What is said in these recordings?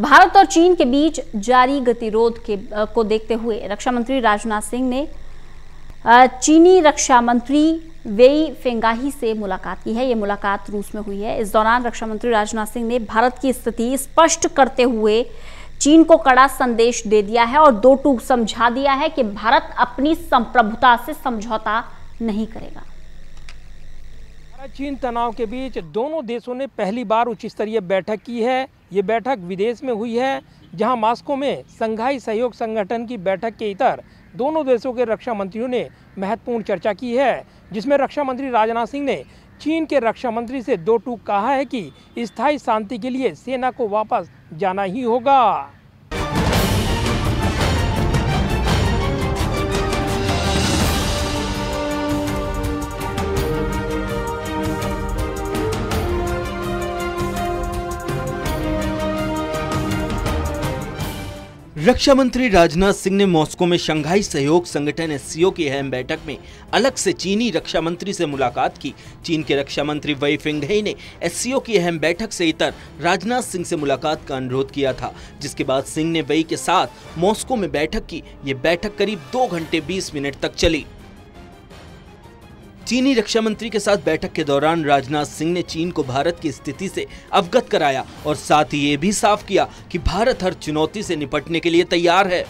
भारत और चीन के बीच जारी गतिरोध को देखते हुए रक्षा मंत्री राजनाथ सिंह ने चीनी रक्षा मंत्री वेई फेंगहाई से मुलाकात की है। ये मुलाकात रूस में हुई है। इस दौरान रक्षा मंत्री राजनाथ सिंह ने भारत की स्थिति स्पष्ट करते हुए चीन को कड़ा संदेश दे दिया है और दो टूक समझा दिया है कि भारत अपनी संप्रभुता से समझौता नहीं करेगा। चीन तनाव के बीच दोनों देशों ने पहली बार उच्च स्तरीय बैठक की है। ये बैठक विदेश में हुई है, जहां मॉस्को में शंघाई सहयोग संगठन की बैठक के इतर दोनों देशों के रक्षा मंत्रियों ने महत्वपूर्ण चर्चा की है, जिसमें रक्षा मंत्री राजनाथ सिंह ने चीन के रक्षा मंत्री से दो टूक कहा है कि स्थायी शांति के लिए सेना को वापस जाना ही होगा। रक्षा मंत्री राजनाथ सिंह ने मॉस्को में शंघाई सहयोग संगठन एससीओ की अहम बैठक में अलग से चीनी रक्षा मंत्री से मुलाकात की। चीन के रक्षा मंत्री वेई फेंगहाई ने एससीओ की अहम बैठक से इतर राजनाथ सिंह से मुलाकात का अनुरोध किया था, जिसके बाद सिंह ने वेई के साथ मॉस्को में बैठक की। ये बैठक करीब 2 घंटे 20 मिनट तक चली। चीनी रक्षा मंत्री के साथ बैठक के दौरान राजनाथ सिंह ने चीन को भारत की स्थिति से अवगत कराया और साथ ही ये भी साफ किया कि भारत हर चुनौती से निपटने के लिए तैयार है।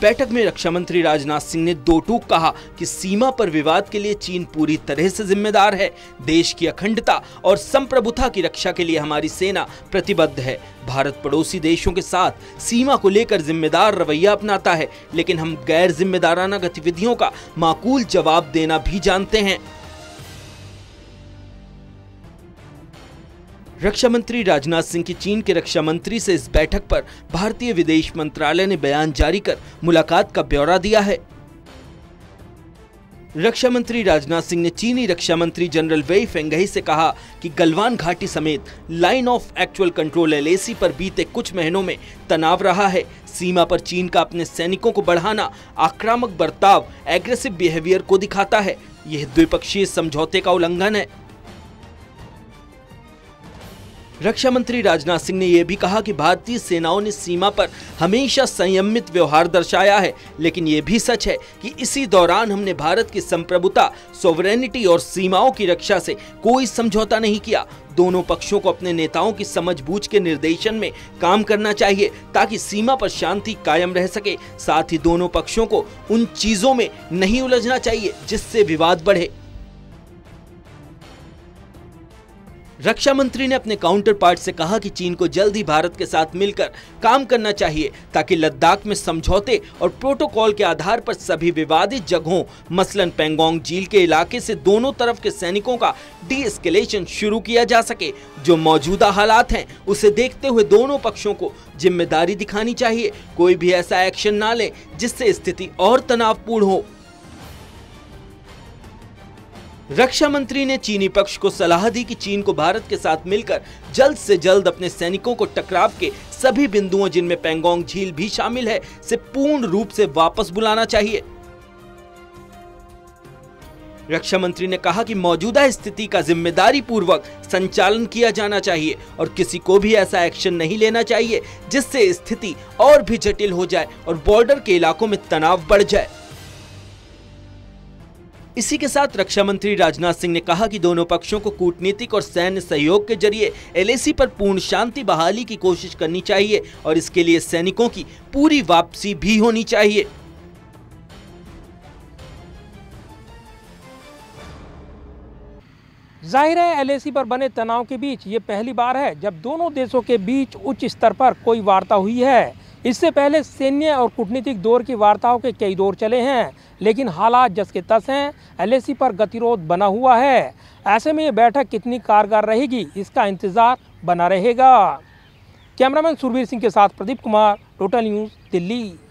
बैठक में रक्षा मंत्री राजनाथ सिंह ने दो टूक कहा कि सीमा पर विवाद के लिए चीन पूरी तरह से जिम्मेदार है। देश की अखंडता और संप्रभुता की रक्षा के लिए हमारी सेना प्रतिबद्ध है। भारत पड़ोसी देशों के साथ सीमा को लेकर जिम्मेदार रवैया अपनाता है, लेकिन हम गैर जिम्मेदाराना गतिविधियों का माकूल जवाब देना भी जानते हैं। रक्षा मंत्री राजनाथ सिंह की चीन के रक्षा मंत्री से इस बैठक पर भारतीय विदेश मंत्रालय ने बयान जारी कर मुलाकात का ब्यौरा दिया है। रक्षा मंत्री राजनाथ सिंह ने चीनी रक्षा मंत्री जनरल वेई फेंगहाई से कहा कि गलवान घाटी समेत line of actual control (LAC) पर बीते कुछ महीनों में तनाव रहा है। सीमा पर चीन का अपने सैनिकों को बढ़ाना, आक्रामक बर्ताव, एग्रेसिव बिहेवियर को दिखाता है। यह द्विपक्षीय समझौते का उल्लंघन है। रक्षा मंत्री राजनाथ सिंह ने यह भी कहा कि भारतीय सेनाओं ने सीमा पर हमेशा संयमित व्यवहार दर्शाया है, लेकिन यह भी सच है कि इसी दौरान हमने भारत की संप्रभुता, सॉवरेनिटी और सीमाओं की रक्षा से कोई समझौता नहीं किया। दोनों पक्षों को अपने नेताओं की समझबूझ के निर्देशन में काम करना चाहिए ताकि सीमा पर शांति कायम रह सके। साथ ही दोनों पक्षों को उन चीजों में नहीं उलझना चाहिए जिससे विवाद बढ़े। रक्षा मंत्री ने अपने काउंटर पार्ट से कहा कि चीन को जल्द ही भारत के साथ मिलकर काम करना चाहिए ताकि लद्दाख में समझौते और प्रोटोकॉल के आधार पर सभी विवादित जगहों, मसलन पेंगोंग झील के इलाके से दोनों तरफ के सैनिकों का डी-एस्केलेशन शुरू किया जा सके। जो मौजूदा हालात हैं उसे देखते हुए दोनों पक्षों को जिम्मेदारी दिखानी चाहिए। कोई भी ऐसा एक्शन ना ले जिससे स्थिति और तनावपूर्ण हो। रक्षा मंत्री ने चीनी पक्ष को सलाह दी कि चीन को भारत के साथ मिलकर जल्द से जल्द अपने सैनिकों को टकराव के सभी बिंदुओं, जिनमें पेंगोंग झील भी शामिल है, से पूर्ण रूप से वापस बुलाना चाहिए। रक्षा मंत्री ने कहा कि मौजूदा स्थिति का जिम्मेदारी पूर्वक संचालन किया जाना चाहिए और किसी को भी ऐसा एक्शन नहीं लेना चाहिए जिससे स्थिति और भी जटिल हो जाए और बॉर्डर के इलाकों में तनाव बढ़ जाए। इसी के साथ रक्षा मंत्री राजनाथ सिंह ने कहा कि दोनों पक्षों को कूटनीतिक और सैन्य सहयोग के जरिए LAC पर पूर्ण शांति बहाली की कोशिश करनी चाहिए और इसके लिए सैनिकों की पूरी वापसी भी होनी चाहिए। जाहिर है LAC पर बने तनाव के बीच ये पहली बार है जब दोनों देशों के बीच उच्च स्तर पर कोई वार्ता हुई है। इससे पहले सैन्य और कूटनीतिक दौर की वार्ताओं के कई दौर चले हैं, लेकिन हालात जस के तस हैं। LAC पर गतिरोध बना हुआ है। ऐसे में ये बैठक कितनी कारगर रहेगी, इसका इंतज़ार बना रहेगा। कैमरामैन सुरवीर सिंह के साथ प्रदीप कुमार, टोटल न्यूज़, दिल्ली।